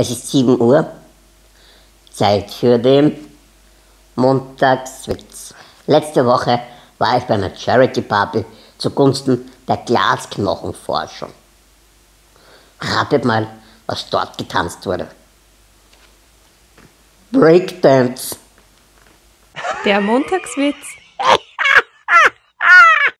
Es ist 7 Uhr, Zeit für den MontagsWitze. Letzte Woche war ich bei einer Charity-Party zugunsten der Glasknochenforschung. Ratet mal, was dort getanzt wurde. Breakdance. Der MontagsWitze.